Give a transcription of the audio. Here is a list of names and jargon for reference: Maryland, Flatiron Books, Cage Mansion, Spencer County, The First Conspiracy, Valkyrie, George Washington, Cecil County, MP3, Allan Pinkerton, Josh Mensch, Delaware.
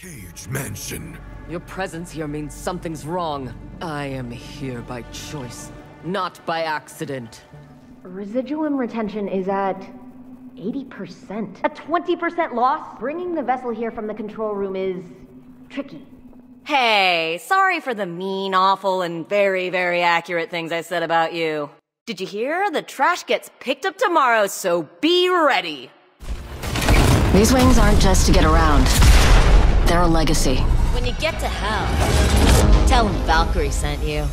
Cage Mansion. Your presence here means something's wrong. I am here by choice, not by accident. Residuum retention is at 80%. A 20% loss? Bringing the vessel here from the control room is tricky. Hey, sorry for the mean, awful, and very, very accurate things I said about you. Did you hear? The trash gets picked up tomorrow, so be ready. These wings aren't just to get around. They're a legacy. When you get to hell, tell them Valkyrie sent you.